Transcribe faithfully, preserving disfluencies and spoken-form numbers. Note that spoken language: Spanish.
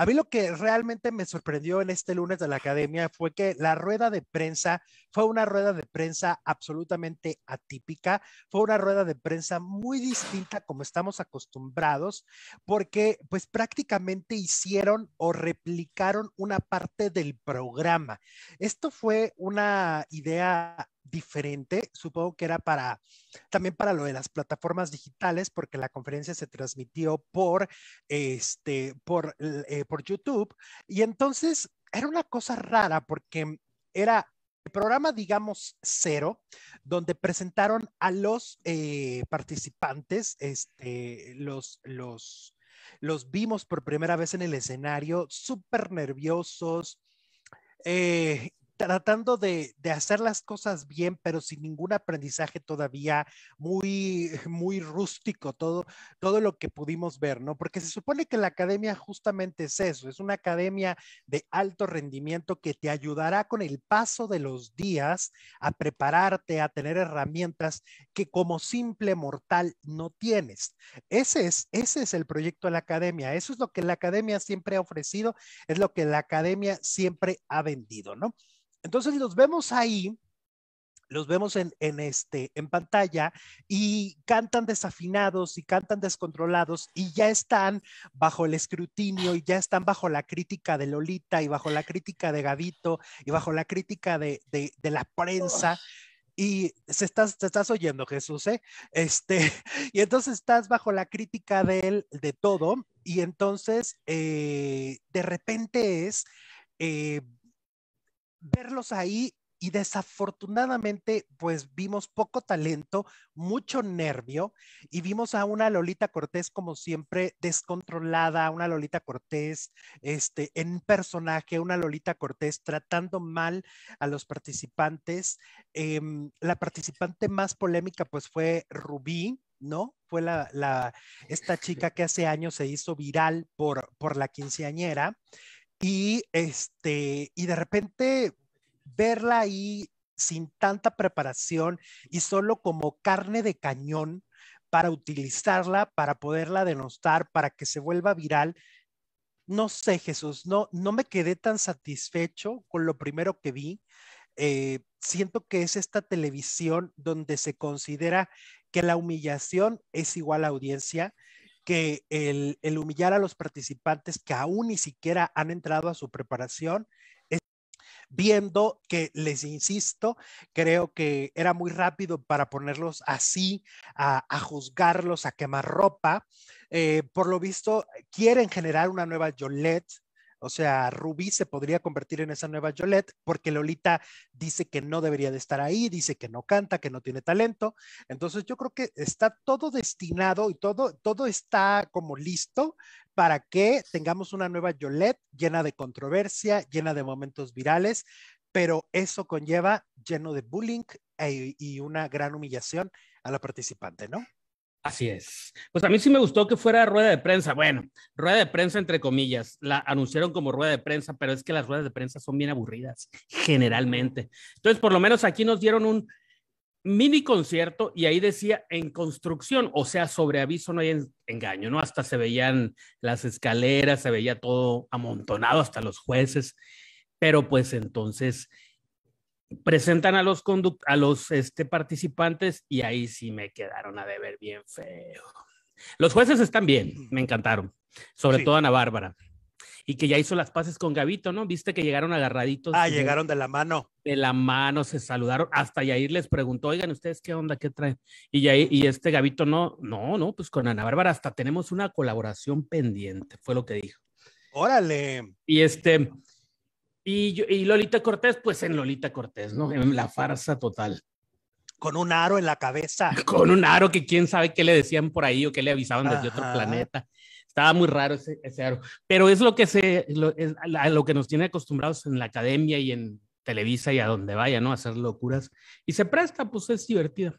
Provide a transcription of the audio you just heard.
A mí lo que realmente me sorprendió en este lunes de la academia fue que la rueda de prensa fue una rueda de prensa absolutamente atípica, fue una rueda de prensa muy distinta como estamos acostumbrados, porque pues prácticamente hicieron o replicaron una parte del programa. Esto fue una idea diferente, supongo que era para también para lo de las plataformas digitales, porque la conferencia se transmitió por este por, eh, por YouTube, y entonces era una cosa rara porque era el programa, digamos, cero, donde presentaron a los eh, participantes, este, los, los, los vimos por primera vez en el escenario, súper nerviosos, eh, tratando de, de hacer las cosas bien, pero sin ningún aprendizaje todavía, muy, muy rústico todo, todo lo que pudimos ver, ¿no? Porque se supone que la academia justamente es eso, es una academia de alto rendimiento que te ayudará con el paso de los días a prepararte, a tener herramientas que como simple mortal no tienes. Ese es, ese es el proyecto de la academia, eso es lo que la academia siempre ha ofrecido, es lo que la academia siempre ha vendido, ¿no? Entonces los vemos ahí, los vemos en, en, este, en pantalla y cantan desafinados y cantan descontrolados y ya están bajo el escrutinio y ya están bajo la crítica de Lolita y bajo la crítica de Gavito y bajo la crítica de, de, de la prensa. Oh. Y se estás, te estás oyendo, Jesús, ¿eh? Este, y entonces estás bajo la crítica de él, de todo, y entonces eh, de repente es... Eh, verlos ahí y desafortunadamente pues vimos poco talento, mucho nervio y vimos a una Lolita Cortés como siempre descontrolada, una Lolita Cortés este, en personaje, una Lolita Cortés tratando mal a los participantes. Eh, la participante más polémica pues fue Rubí, ¿no? Fue la, la, esta chica que hace años se hizo viral por, por la quinceañera. Y, este, y de repente verla ahí sin tanta preparación y solo como carne de cañón para utilizarla, para poderla denostar, para que se vuelva viral. No sé, Jesús, no, no me quedé tan satisfecho con lo primero que vi. Eh, siento que es esta televisión donde se considera que la humillación es igual a audiencia, que el, el humillar a los participantes que aún ni siquiera han entrado a su preparación, es, viendo que, les insisto, creo que era muy rápido para ponerlos así, a, a juzgarlos, a quemarropa. Eh, por lo visto, quieren generar una nueva Yolette. O sea, Rubí se podría convertir en esa nueva Yolette porque Lolita dice que no debería de estar ahí, dice que no canta, que no tiene talento. Entonces yo creo que está todo destinado y todo, todo está como listo para que tengamos una nueva Yolette llena de controversia, llena de momentos virales, pero eso conlleva lleno de bullying e, y una gran humillación a la participante, ¿no? Así es. Pues a mí sí me gustó que fuera rueda de prensa. Bueno, rueda de prensa entre comillas. La anunciaron como rueda de prensa, pero es que las ruedas de prensa son bien aburridas, generalmente. Entonces, por lo menos aquí nos dieron un mini concierto y ahí decía en construcción, o sea, sobre aviso no hay engaño, ¿no? Hasta se veían las escaleras, se veía todo amontonado, hasta los jueces. Pero pues entonces... presentan a los, conduct- a los este, participantes y ahí sí me quedaron a deber bien feo. Los jueces están bien, me encantaron, sobre sí. todo Ana Bárbara, y que ya hizo las paces con Gavito, ¿no? Viste que llegaron agarraditos. Ah, de, llegaron de la mano. De la mano, se saludaron, hasta Yair les preguntó, oigan, ¿ustedes qué onda, qué traen? Y, Yair, y este Gavito, no, no, no, pues con Ana Bárbara hasta tenemos una colaboración pendiente, fue lo que dijo. ¡Órale! Y este... Y, yo, y Lolita Cortés, pues en Lolita Cortés, ¿no? En la farsa total. Con un aro en la cabeza. Con un aro que quién sabe qué le decían por ahí o qué le avisaban desde Ajá. otro planeta. Estaba muy raro ese, ese aro. Pero es lo que se, lo, es a lo que nos tiene acostumbrados en la academia y en Televisa y a donde vaya, ¿no? A hacer locuras. Y se presta, pues es divertido.